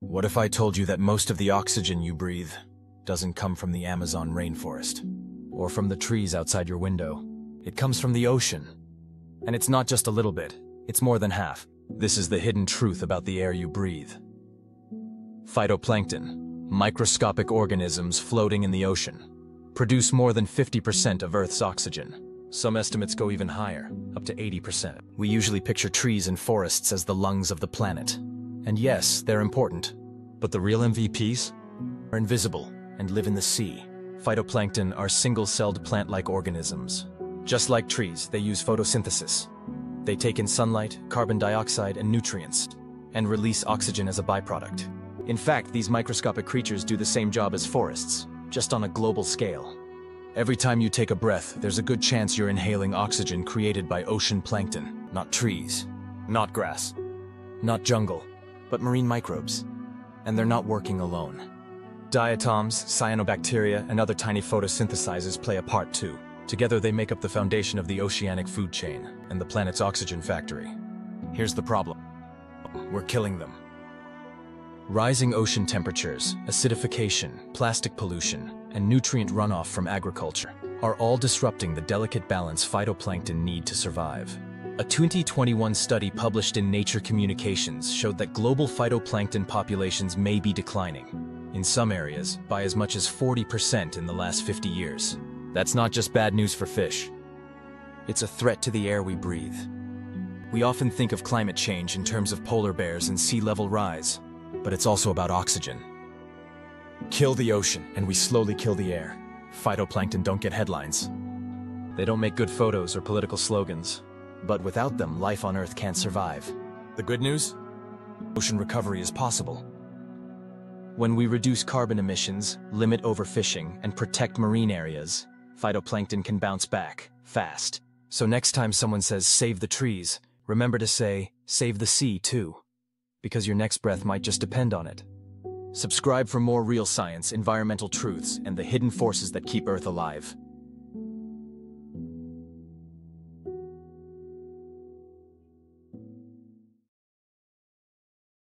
What if I told you that most of the oxygen you breathe doesn't come from the Amazon rainforest or from the trees outside your window? It comes from the ocean. And it's not just a little bit, it's more than half. This is the hidden truth about the air you breathe. Phytoplankton, microscopic organisms floating in the ocean, produce more than 50% of Earth's oxygen. Some estimates go even higher, up to 80%. We usually picture trees and forests as the lungs of the planet. And yes, they're important. But the real MVPs are invisible and live in the sea. Phytoplankton are single-celled plant-like organisms. Just like trees, they use photosynthesis. They take in sunlight, carbon dioxide, and nutrients, and release oxygen as a byproduct. In fact, these microscopic creatures do the same job as forests, just on a global scale. Every time you take a breath, there's a good chance you're inhaling oxygen created by ocean plankton. Not trees, not grass, not jungle, but marine microbes. And they're not working alone. Diatoms, cyanobacteria, and other tiny photosynthesizers play a part too. Together they make up the foundation of the oceanic food chain and the planet's oxygen factory. Here's the problem. We're killing them. Rising ocean temperatures, acidification, plastic pollution, and nutrient runoff from agriculture are all disrupting the delicate balance phytoplankton need to survive. A 2021 study published in Nature Communications showed that global phytoplankton populations may be declining, in some areas, by as much as 40% in the last 50 years. That's not just bad news for fish. It's a threat to the air we breathe. We often think of climate change in terms of polar bears and sea level rise, but it's also about oxygen. Kill the ocean, and we slowly kill the air. Phytoplankton don't get headlines. They don't make good photos or political slogans. But without them, life on Earth can't survive. The good news? Ocean recovery is possible. When we reduce carbon emissions, limit overfishing, and protect marine areas, phytoplankton can bounce back, fast. So next time someone says, "Save the trees," remember to say, "Save the sea," too. Because your next breath might just depend on it. Subscribe for more real science, environmental truths, and the hidden forces that keep Earth alive.